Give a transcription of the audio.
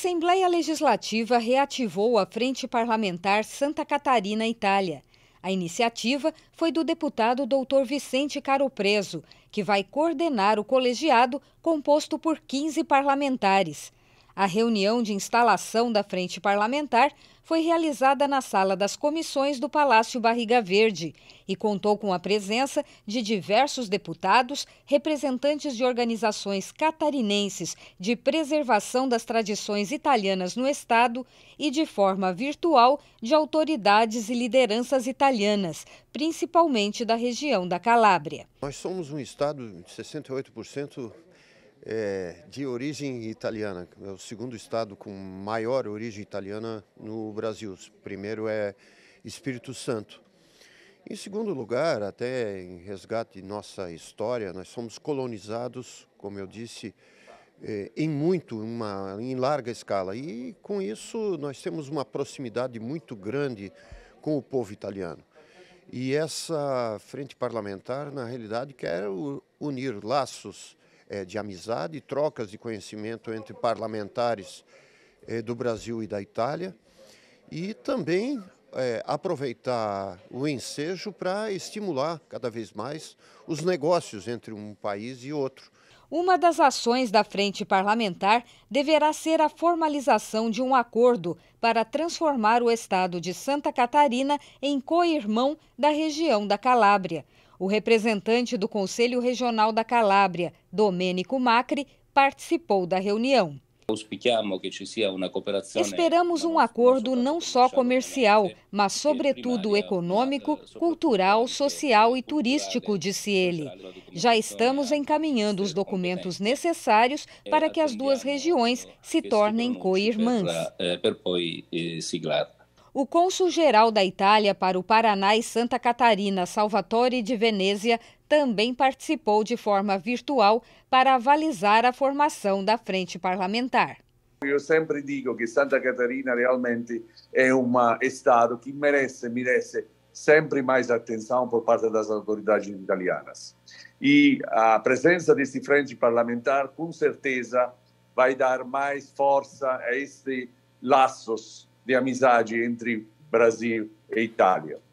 A Assembleia Legislativa reativou a Frente Parlamentar Santa Catarina-Itália. A iniciativa foi do deputado Dr. Vicente Caropreso, que vai coordenar o colegiado composto por 15 parlamentares. A reunião de instalação da Frente Parlamentar foi realizada na Sala das Comissões do Palácio Barriga Verde e contou com a presença de diversos deputados, representantes de organizações catarinenses de preservação das tradições italianas no Estado e, de forma virtual, de autoridades e lideranças italianas, principalmente da região da Calábria. Nós somos um Estado de 68% de origem italiana, é o segundo estado com maior origem italiana no Brasil. O primeiro é Espírito Santo. Em segundo lugar, até em resgate de nossa história, nós somos colonizados, como eu disse, em larga escala. E com isso nós temos uma proximidade muito grande com o povo italiano. E essa frente parlamentar, na realidade, quer unir laços de amizade e trocas de conhecimento entre parlamentares do Brasil e da Itália e também aproveitar o ensejo para estimular cada vez mais os negócios entre um país e outro. Uma das ações da Frente Parlamentar deverá ser a formalização de um acordo para transformar o estado de Santa Catarina em co-irmão da região da Calábria. O representante do Conselho Regional da Calábria, Domênico Macri, participou da reunião. Esperamos um acordo não só comercial, mas sobretudo econômico, cultural, social e turístico, disse ele. Já estamos encaminhando os documentos necessários para que as duas regiões se tornem co-irmãs. O cônsul-geral da Itália para o Paraná e Santa Catarina, Salvatore de Venezia, também participou de forma virtual para avalizar a formação da frente parlamentar. Eu sempre digo que Santa Catarina realmente é um estado que merece sempre mais atenção por parte das autoridades italianas. E a presença desse frente parlamentar, com certeza, vai dar mais força a esses laços de amizade entre Brasil e Itália.